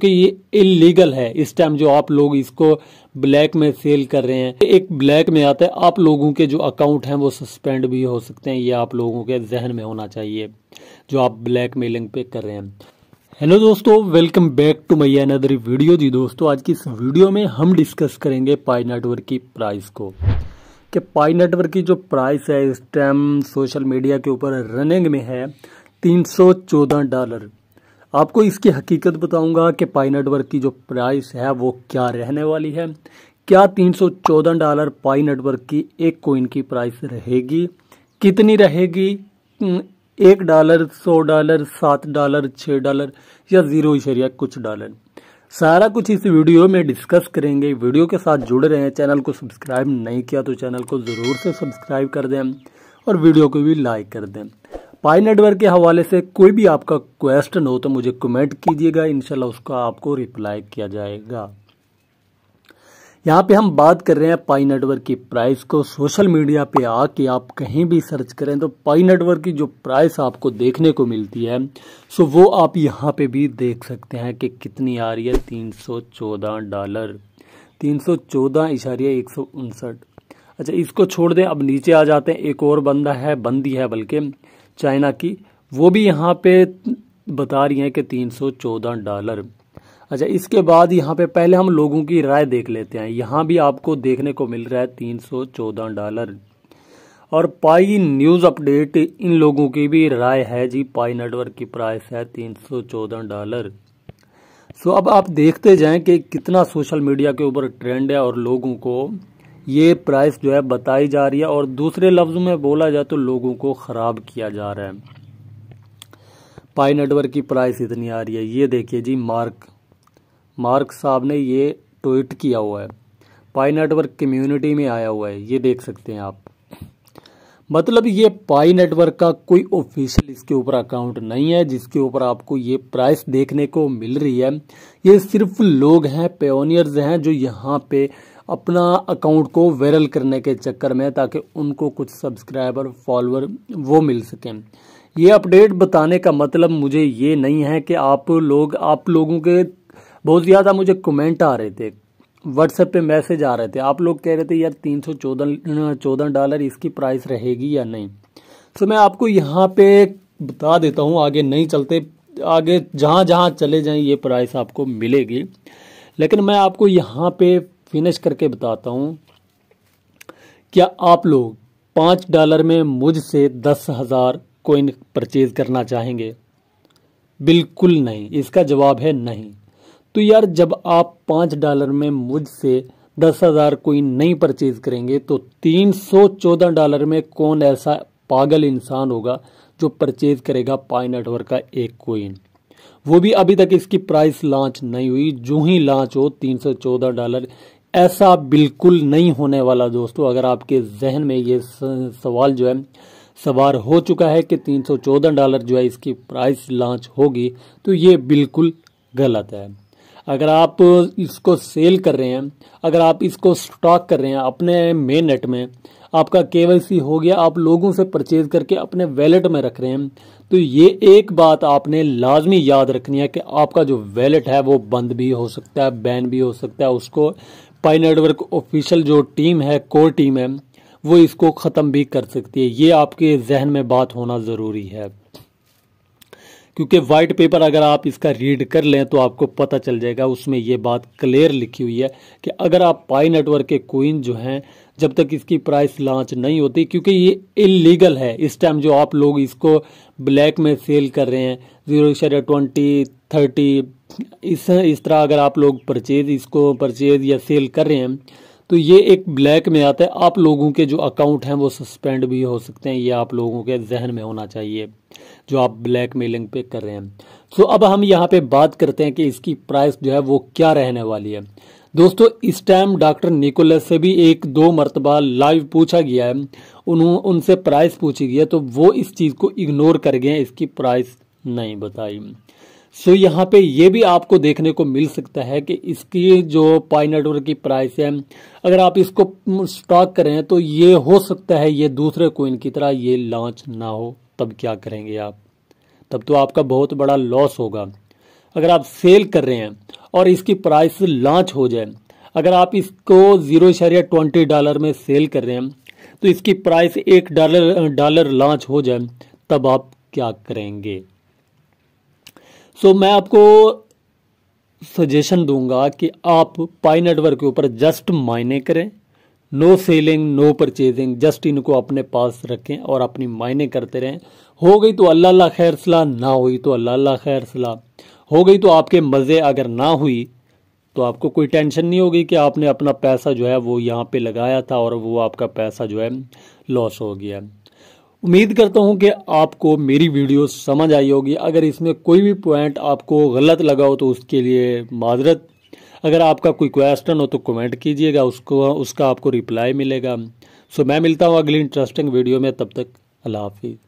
क्योंकि ये इलीगल है। इस टाइम जो आप लोग इसको ब्लैक में सेल कर रहे हैं, एक ब्लैक में आता है, आप लोगों के जो अकाउंट हैं वो सस्पेंड भी हो सकते हैं। ये आप लोगों के जहन में होना चाहिए जो आप ब्लैक मेलिंग पे कर रहे हैं। हेलो दोस्तों, welcome back to my another video. जी दोस्तों, आज की इस वीडियो में हम डिस्कस करेंगे पाई नेटवर्क की प्राइस को, कि पाई नेटवर्क की जो प्राइस है इस टाइम सोशल मीडिया के ऊपर रनिंग में है $314। आपको इसकी हकीकत बताऊंगा कि पाई नेटवर्क की जो प्राइस है वो क्या रहने वाली है, क्या $314 पाई नेटवर्क की एक कोइन की प्राइस रहेगी, कितनी रहेगी, $1, $100, $7, $6 या $0.कुछ डॉलर। सारा कुछ इस वीडियो में डिस्कस करेंगे। वीडियो के साथ जुड़ रहे हैं, चैनल को सब्सक्राइब नहीं किया तो चैनल को ज़रूर से सब्सक्राइब कर दें और वीडियो को भी लाइक कर दें। पाई नेटवर्क के हवाले से कोई भी आपका क्वेश्चन हो तो मुझे कमेंट कीजिएगा, इंशाल्लाह उसका आपको रिप्लाई किया जाएगा। यहाँ पे हम बात कर रहे हैं पाई नेटवर्क की प्राइस को। सोशल मीडिया पे आके आप कहीं भी सर्च करें तो पाई नेटवर्क की जो प्राइस आपको देखने को मिलती है, सो वो आप यहाँ पे भी देख सकते हैं कि कितनी आ रही है, $314, $314.159। अच्छा, इसको छोड़ दें, अब नीचे आ जाते हैं। एक और बंदा है, बंदी है बल्कि, चाइना की, वो भी यहाँ पे बता रही है कि $314। अच्छा, इसके बाद यहाँ पे पहले हम लोगों की राय देख लेते हैं। यहाँ भी आपको देखने को मिल रहा है $314। और पाई न्यूज़ अपडेट, इन लोगों की भी राय है जी, पाई नेटवर्क की प्राइस है $314। सो अब आप देखते जाएं कि कितना सोशल मीडिया के ऊपर ट्रेंड है और लोगों को ये प्राइस जो है बताई जा रही है, और दूसरे लफ्ज़ में बोला जाए तो लोगों को ख़राब किया जा रहा है। पाई नेटवर्क की प्राइस इतनी आ रही है। ये देखिए जी, मार्क साहब ने ये ट्वीट किया हुआ है, पाई नेटवर्क कम्युनिटी में आया हुआ है, ये देख सकते हैं आप। मतलब ये पाई नेटवर्क का कोई ऑफिशियल इसके ऊपर अकाउंट नहीं है जिसके ऊपर आपको ये प्राइस देखने को मिल रही है। ये सिर्फ लोग हैं, पियोनियर्स हैं, जो यहाँ पे अपना अकाउंट को वायरल करने के चक्कर में, ताकि उनको कुछ सब्सक्राइबर फॉलोअर वो मिल सकें। ये अपडेट बताने का मतलब मुझे ये नहीं है कि आप लोगों के बहुत ज़्यादा मुझे कमेंट आ रहे थे, व्हाट्सएप पे मैसेज आ रहे थे, आप लोग कह रहे थे यार $314 इसकी प्राइस रहेगी या नहीं। तो मैं आपको यहाँ पे बता देता हूँ, आगे नहीं चलते, आगे जहाँ चले जाएँ ये प्राइस आपको मिलेगी, लेकिन मैं आपको यहाँ पे फिनिश करके बताता हूँ। क्या आप लोग $5 में मुझसे 10,000 कोइन परचेज करना चाहेंगे? बिल्कुल नहीं, इसका जवाब है नहीं। तो यार जब आप $5 में मुझसे 10,000 कोइन नहीं परचेज करेंगे तो $314 में कौन ऐसा पागल इंसान होगा जो परचेज करेगा पाई नेटवर्क का एक कोइन, वो भी अभी तक इसकी प्राइस लॉन्च नहीं हुई। जो ही लॉन्च हो $314, ऐसा बिल्कुल नहीं होने वाला। दोस्तों, अगर आपके जहन में ये सवाल जो है सवार हो चुका है कि $314 जो है इसकी प्राइस लॉन्च होगी, तो ये बिल्कुल गलत है। अगर आप इसको सेल कर रहे हैं, अगर आप इसको स्टॉक कर रहे हैं अपने मेन नेट में, आपका KYC हो गया, आप लोगों से परचेज करके अपने वैलेट में रख रहे हैं, तो ये एक बात आपने लाजमी याद रखनी है कि आपका जो वैलेट है वो बंद भी हो सकता है, बैन भी हो सकता है। उसको पाई नेटवर्क ऑफिशियल जो टीम है, कोर टीम है, वो इसको ख़त्म भी कर सकती है। ये आपके जहन में बात होना ज़रूरी है, क्योंकि वाइट पेपर अगर आप इसका रीड कर लें तो आपको पता चल जाएगा, उसमें ये बात क्लियर लिखी हुई है कि अगर आप पाई नेटवर्क के कोइन जो हैं जब तक इसकी प्राइस लॉन्च नहीं होती, क्योंकि ये इलीगल है। इस टाइम जो आप लोग इसको ब्लैक में सेल कर रहे हैं, 0.20, 30 इस तरह अगर आप लोग इसको परचेज या सेल कर रहे हैं तो ये एक ब्लैक में आता है, आप लोगों के जो अकाउंट हैं वो सस्पेंड भी हो सकते हैं। ये आप लोगों के जहन में होना चाहिए जो आप ब्लैक मेलिंग पे कर रहे हैं। सो अब हम यहाँ पे बात करते हैं कि इसकी प्राइस जो है वो क्या रहने वाली है। दोस्तों, इस टाइम डॉक्टर निकोलस से भी 1-2 मरतबा लाइव पूछा गया है, उनसे प्राइस पूछी गई है, तो वो इस चीज़ को इग्नोर कर गए, इसकी प्राइस नहीं बताई। सो यहाँ पे ये भी आपको देखने को मिल सकता है कि इसकी जो पाई नेटवर्क की प्राइस है, अगर आप इसको स्टॉक करें तो ये हो सकता है ये दूसरे कोइन की तरह ये लॉन्च ना हो, तब क्या करेंगे आप? तब तो आपका बहुत बड़ा लॉस होगा। अगर आप सेल कर रहे हैं और इसकी प्राइस लॉन्च हो जाए, अगर आप इसको $0.20 में सेल कर रहे हैं तो इसकी प्राइस $1 लॉन्च हो जाए, तब आप क्या करेंगे? सो मैं आपको सजेशन दूंगा कि आप पाई नेटवर्क के ऊपर जस्ट माइनिंग करें, no selling no purchasing, just इनको अपने पास रखें और अपनी माइनिंग करते रहें। हो गई तो अल्लाह अल्लाह खैर सलाह, ना हुई तो अल्लाह अल्लाह खैर सलाह, हो गई तो आपके मज़े, अगर ना हुई तो आपको कोई टेंशन नहीं होगी कि आपने अपना पैसा जो है वो यहाँ पे लगाया था और वो आपका पैसा जो है लॉस हो गया। उम्मीद करता हूँ कि आपको मेरी वीडियो समझ आई होगी। अगर इसमें कोई भी पॉइंट आपको गलत लगा हो तो उसके लिए माजरत। अगर आपका कोई क्वेश्चन हो तो कमेंट कीजिएगा, उसका आपको रिप्लाई मिलेगा। सो मैं मिलता हूँ अगली इंटरेस्टिंग वीडियो में, तब तक अल्लाह हाफिज़।